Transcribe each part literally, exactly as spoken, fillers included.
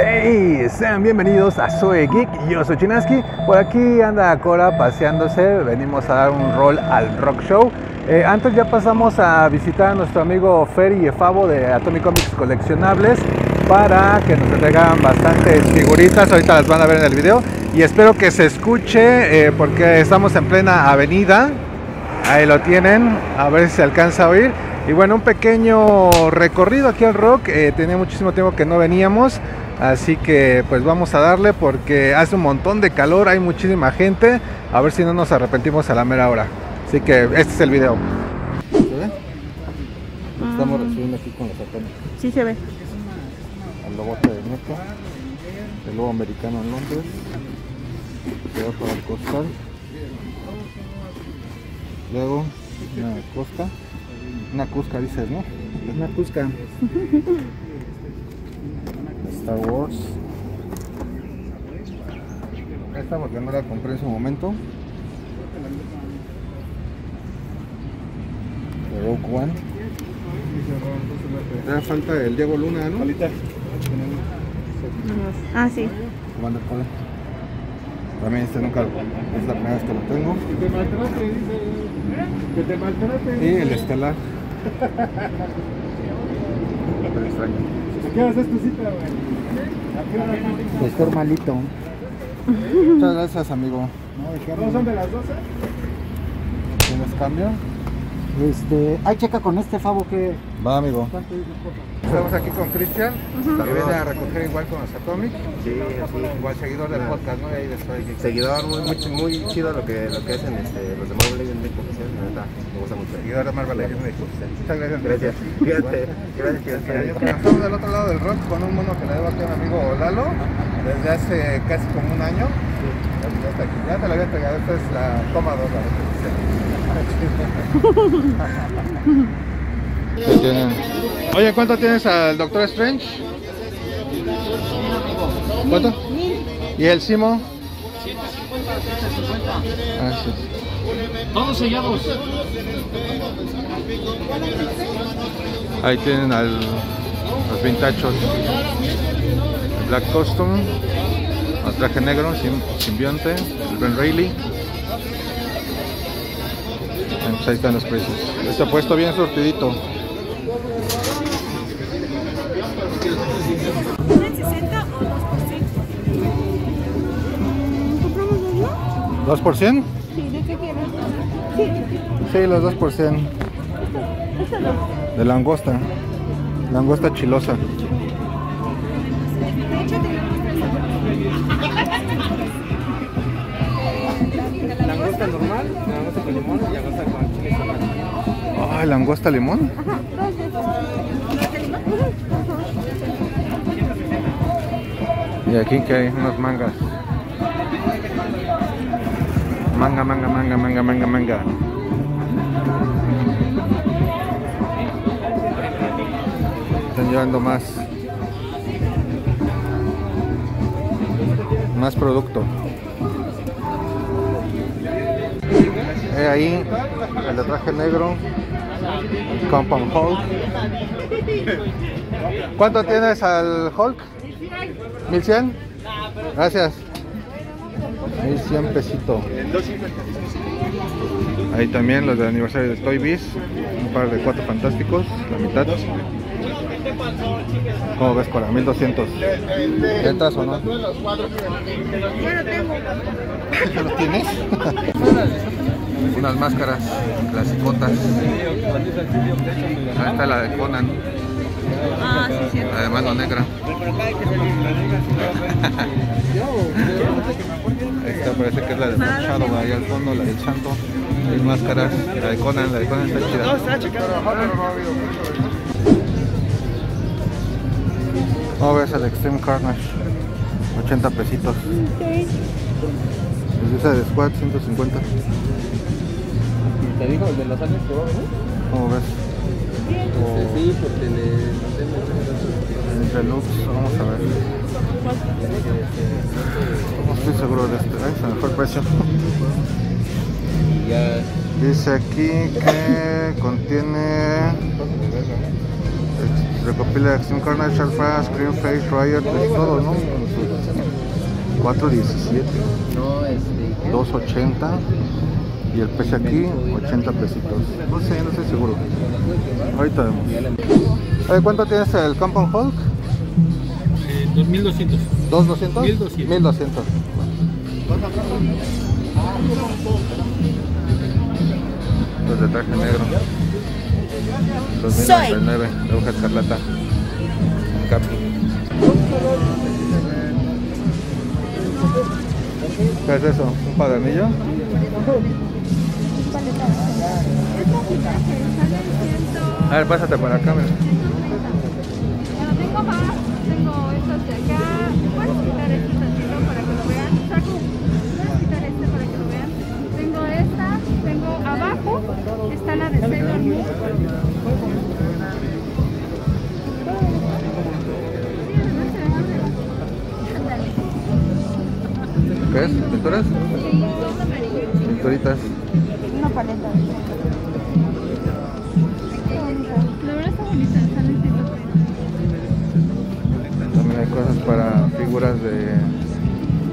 Hey, sean bienvenidos a Zoe Geek, yo soy Chinasky. Por aquí anda Cora paseándose, venimos a dar un rol al rock show. Eh, antes ya pasamos a visitar a nuestro amigo Ferry y Favo de Atomic Comics Coleccionables para que nos entregaran bastantes figuritas, ahorita las van a ver en el video. Y espero que se escuche eh, porque estamos en plena avenida, ahí lo tienen, a ver si se alcanza a oír. Y bueno, un pequeño recorrido aquí al rock, eh, tenía muchísimo tiempo que no veníamos. Así que pues vamos a darle porque hace un montón de calor, hay muchísima gente. A ver si no nos arrepentimos a la mera hora. Así que este es el video. ¿Se ve? Ah. Estamos recibiendo aquí con los sartenes. Sí se ve. El lobote de México, el lobo americano en Londres. Se va para el costal. Luego una cosca. Una cusca dices, ¿no? Una cusca. Star Wars. Esta porque no la compré en su momento. The Rogue One. Te da falta el Diego Luna, ¿no? Ah, sí. También este nunca lo, es la primera vez que lo tengo. Que te maltrate, dice. Que te maltrate. Y el estelar. Pero extraño. ¿Qué haces tu cita, güey? Pues normalito. Muchas gracias, amigo. ¿No son de las doce? ¿Tienes cambio? Este... Ay, checa con este Favo que... Va, amigo. Estamos aquí con Christian, uh-huh. que viene a recoger igual con los Atomic. Sí, sí. Igual seguidor del podcast, ¿no? Y ahí después... Seguidor muy, muy, muy chido lo que, lo que hacen este, los de Marvel Legends de Corpus, la verdad. Me gusta mucho. Seguidor de Marvel Legends de Corpus. Muchas gracias. Gracias. Fíjate. Gracias. Gracias. Gracias. Estamos del otro lado del rock con un mono que le debo aquí a mi amigo Lalo desde hace casi como un año. Ya está aquí. Ya te lo había pegado. Esta es la toma dos, la verdad. Oye, ¿cuánto tienes al Doctor Strange? ¿Cuánto? ¿Y el Simo? ciento cincuenta, ciento cincuenta. Ah, sí. Todos sellados. Ahí tienen al, los vintachos. El Black Custom. El traje negro, simbionte. El Ben Reilly. Pues ahí están los precios. Está puesto bien surtidito. ¿Dos por cien? Sí, ¿de qué quieres? Sí. Sí, los dos por cien. De langosta. Langosta chilosa. Langosta normal, langosta con limón y langosta con chile serrano. Ay, langosta limón. Ajá, y aquí que hay unas mangas. Manga, manga, manga, manga, manga, manga. Están llevando más. Más producto. Ahí el de traje negro, Compton Hulk. ¿Cuánto tienes al Hulk? mil cien. Gracias. mil cien pesito. Ahí también los del aniversario de Toy Biz. Un par de cuatro fantásticos, la mitad. ¿Cómo ves, Cora? mil doscientos. ¿Entras o no? Ya lo tengo. ¿Ya lo tienes? Unas máscaras, clasicotas. Ahí está la de Conan. Ah, sí, cierto. La de mano negra. Esta parece que es la de Shadow, ahí al fondo, la de Santo. Hay máscaras, la de Conan, la de Conan está chida. ¿Cómo ves el Extreme Carnage? ochenta pesitos. Esa de Squad, ciento cincuenta. Te digo, el de los años que va, ¿no? ¿Cómo ves? Oh. Sí, porque le... no sé, entre looks, vamos a ver. No estoy seguro de este, ¿eh? Se me fue el precio. Dice aquí que contiene... recopila Acción, Carnage, Alpha, Scream, Face, Riot, pues todo, ¿no? cuatro diecisiete, dos ochenta y el peso aquí, ochenta pesitos. No sé, no estoy seguro. Ahorita vemos. ¿Cuánto tienes el Compton Hulk? Eh, dos mil doscientos. ¿dos mil doscientos? mil doscientos. Los de traje negro. dos mil novecientos noventa y nueve, de hoja escarlata. Capi. ¿Qué es eso? ¿Un padernillo? A ver, pásate para acá, mira. Tengo más, tengo estos de acá. ¿Puedes quitar este tantito para que lo vean? Saco, ¿puedes quitar este para que lo vean? Tengo esta, tengo abajo, está la de Sailor Moon. ¿Qué es? ¿Pinturas? Sí, dos amarillos. Pinturitas. Una paleta. La verdad está bonita, está bonita. También hay cosas para figuras de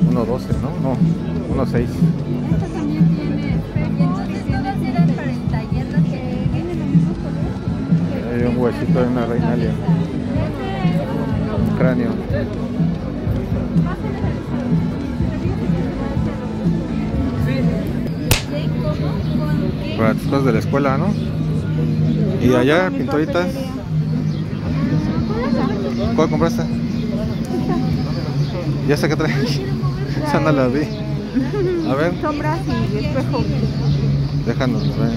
uno doce, ¿no? No, uno seis. Esta también tiene espejos, todas eran para el taller, las que vienen los mismos colores. Hay un huesito de una reinalia. Un cráneo. Para las cosas de la escuela, ¿no? Y allá, pinturitas. ¿Cuál compraste? Ya sé que trae. Esa no la vi. A ver. Sombras y espejo. Déjanos ver.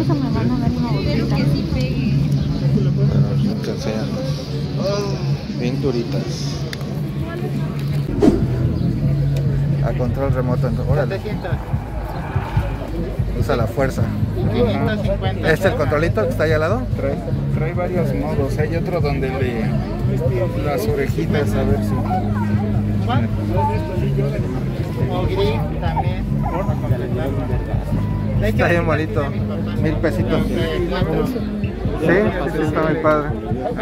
Esa me van a dar una bolsita. Bueno, te enseñamos. Pinturitas. A control remoto. Órale. Usa la fuerza. ¿Este es el controlito que está ahí al lado? Trae, trae varios modos. Hay otro donde le las orejitas, a ver si. ¿Cuál? O grip también. Está bien bonito. Mil pesitos. Sí, sí, está muy padre. A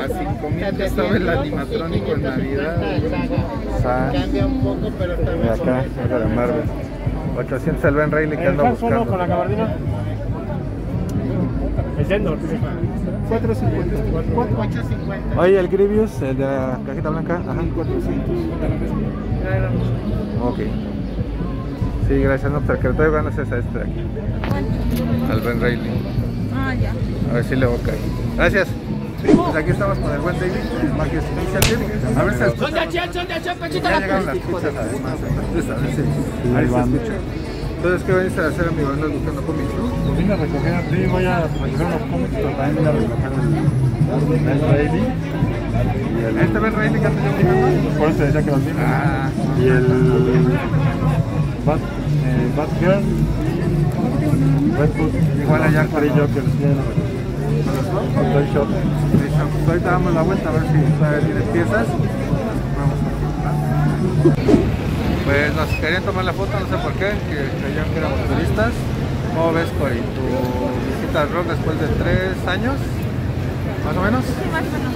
cinco mil estaba el animatrónico en Navidad. Cambia un poco, pero está bien. Acá, acá de Marvel. ochocientos el Ben Reilly que anda buscando. ¿Con la gabardina? El Sendor. cuatrocientos cincuenta. Oye, el Grievous, el de la cajita blanca. Ajá, cuatrocientos. Ok. Sí, gracias, no, pero que todavía van a hacer a este de aquí. Al Ben Reilly. Ah, ya. A ver si le voy a caer. Gracias. Pues aquí estamos con el buen David, el Magic Initiative. A ver si se escucha. Ya llegaron las pizzas además. Entonces, a ver si, a ver si se escucha. Entonces, ¿qué veniste a hacer, amigo? ¿Andas buscando cómics? Pues vine a recoger, sí, voy a recoger unos cómics, pero también vine a recoger el Ben Reilly. ¿Este Ben Reilly que antes yo tenía? Por eso decía que lo tiene. Ah. Y el Bad, eh, Bad Girl. Igual allá con el Joker. Con Toy Shop. Ahorita damos la vuelta a ver si todavía tienes piezas. Vamos a comprar. Pues nos querían tomar la foto, no sé por qué, que creían que éramos turistas. ¿Cómo ves, Corey? ¿Tu visita al rock después de tres años? ¿Más o menos? Sí, más o menos.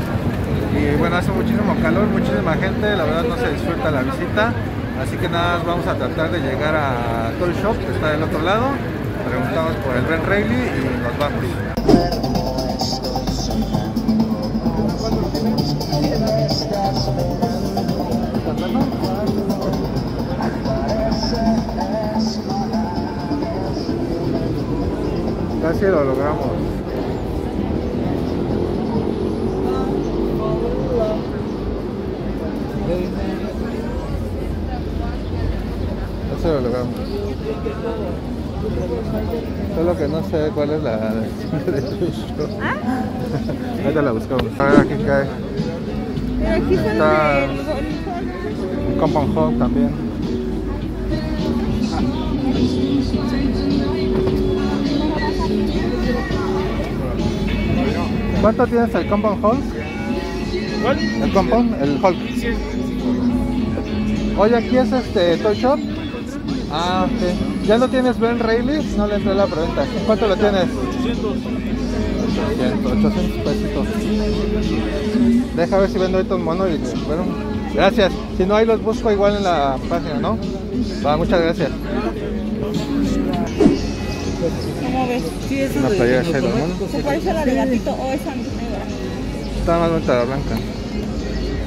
Y bueno, hace muchísimo calor, muchísima gente, la verdad no se disfruta la visita. Así que nada más vamos a tratar de llegar a Toy Shop, que está del otro lado. Preguntamos por el Ben Reilly y nos vamos. Casi lo logramos. Casi lo logramos. Solo que no sé cuál es la de Toy Shop. ¿Ah? Ahorita la buscamos. A ver, aquí cae. Pero aquí está el... un Compton Hulk también. ¿Cuánto tienes el Compton Hulk? ¿Cuál? El Compton, el Hulk. Oye, aquí es este Toy Shop. Ah, ok. ¿Ya lo tienes Ben Reilly? No le entré la pregunta. ¿Cuánto lo tienes? ochocientos. ochocientos pesitos. Deja ver si vendo ahorita un mono y bueno, gracias. Si no, ahí los busco igual en la página, ¿no? Va, muchas gracias. ¿Cómo ves? Sí, eso. Una playera de Sailor Moon. ¿Se parece a la de gatito o esa negra? Está más bonita la blanca.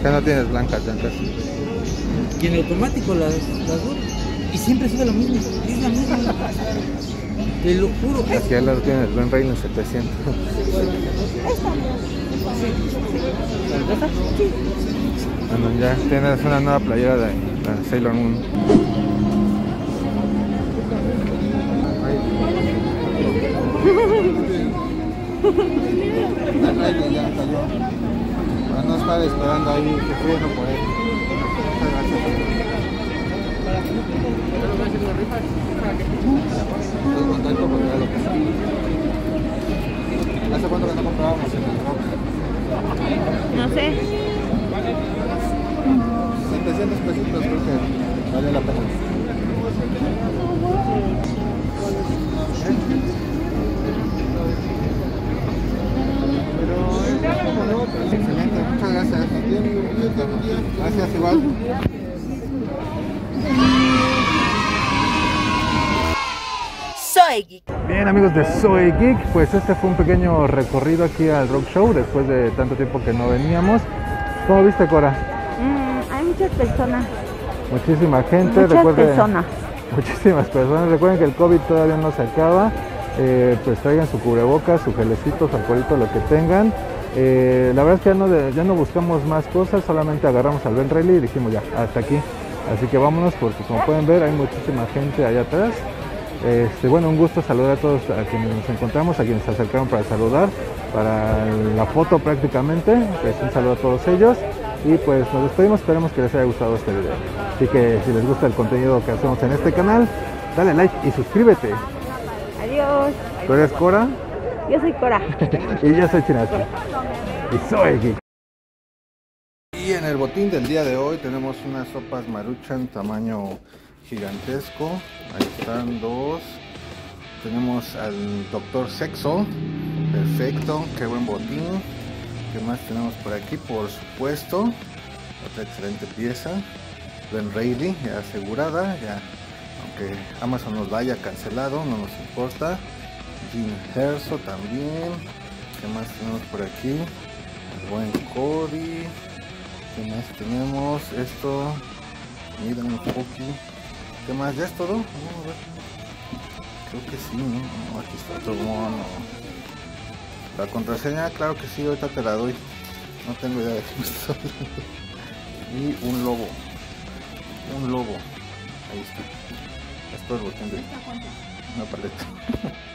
Ya no tienes blancas ya casi. Y en automático las dos. Y siempre sube lo mismo. Es la misma. Te lo juro. Aquí al lado tiene el Ben Reilly en setecientos. Bueno, ya tienes una nueva playera de la Sailor Moon. Para no estar esperando ahí, sufriendo por él. Estoy contento porque era lo que sea. ¿Hace cuánto que no comprábamos en el Rock? No sé. setecientos pesitos creo que vale la pena. Excelente, muchas gracias. Gracias igual. Zoe Geek. Bien amigos de Zoe Geek, pues este fue un pequeño recorrido aquí al Rock Show después de tanto tiempo que no veníamos. ¿Cómo viste, Cora? Mm, hay muchas personas. Muchísima gente. Muchas Recuerde, personas. Muchísimas personas. Recuerden que el COVID todavía no se acaba. Eh, pues traigan su cubrebocas, su gelecito, su alcoholito, lo que tengan. Eh, la verdad es que ya no, de, ya no buscamos más cosas, solamente agarramos al Ben Reilly y dijimos ya, hasta aquí. Así que vámonos porque como pueden ver hay muchísima gente allá atrás. Este, bueno, un gusto saludar a todos a quienes nos encontramos, a quienes se acercaron para saludar, para la foto prácticamente. Pues un saludo a todos ellos y pues nos despedimos, esperemos que les haya gustado este video. Así que si les gusta el contenido que hacemos en este canal, dale like y suscríbete. Adiós. ¿Tú eres Cora? Yo soy Cora. Y yo soy Chinasky. Y soy Geek. Y en el botín del día de hoy tenemos unas sopas Maruchan tamaño gigantesco. Ahí están dos. Tenemos al Doctor Sexo. Perfecto. Qué buen botín. ¿Qué más tenemos por aquí? Por supuesto. Otra excelente pieza. Ben Reilly, ya asegurada. Ya. Aunque Amazon nos la haya cancelado, no nos importa. Jim Herso también. ¿Qué más tenemos por aquí? El buen Cody. ¿Qué más tenemos? Esto. Miren un poquito. ¿Qué más? ¿Ya es todo? Vamos a ver. Creo que sí, ¿no? Aquí está otro mono. La contraseña, claro que sí, ahorita te la doy. No tengo idea de qué me está hablando. Y un lobo. Un lobo. Ahí está. Esto es botín de. Una paleta.